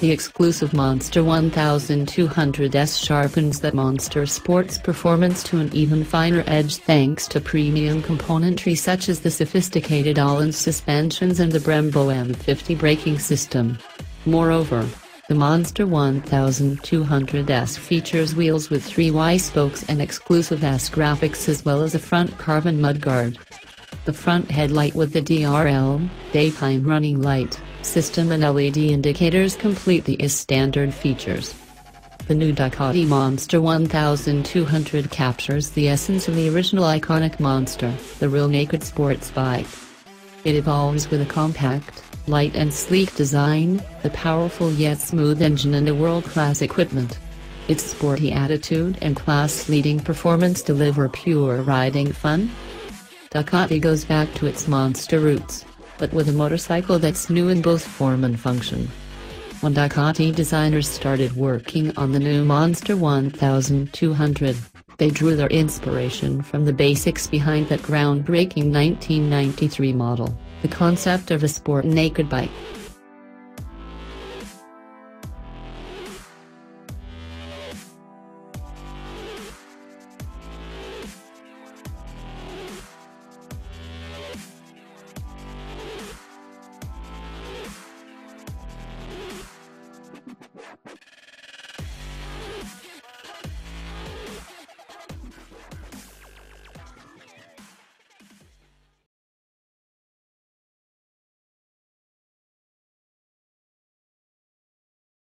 The exclusive Monster 1200S sharpens that Monster sport's performance to an even finer edge thanks to premium componentry such as the sophisticated Ohlins suspensions and the Brembo M50 braking system. Moreover, the Monster 1200S features wheels with 3Y spokes and exclusive S graphics as well as a front carbon mudguard. The front headlight with the DRL, daytime running light, system and LED indicators complete the IS standard features. The new Ducati Monster 1200 captures the essence of the original iconic Monster, the real naked sports bike. It evolves with a compact, light and sleek design, a powerful yet smooth engine and a world-class equipment. Its sporty attitude and class-leading performance deliver pure riding fun. Ducati goes back to its Monster roots, but with a motorcycle that's new in both form and function. When Ducati designers started working on the new Monster 1200, they drew their inspiration from the basics behind that groundbreaking 1993 model, the concept of a sport naked bike.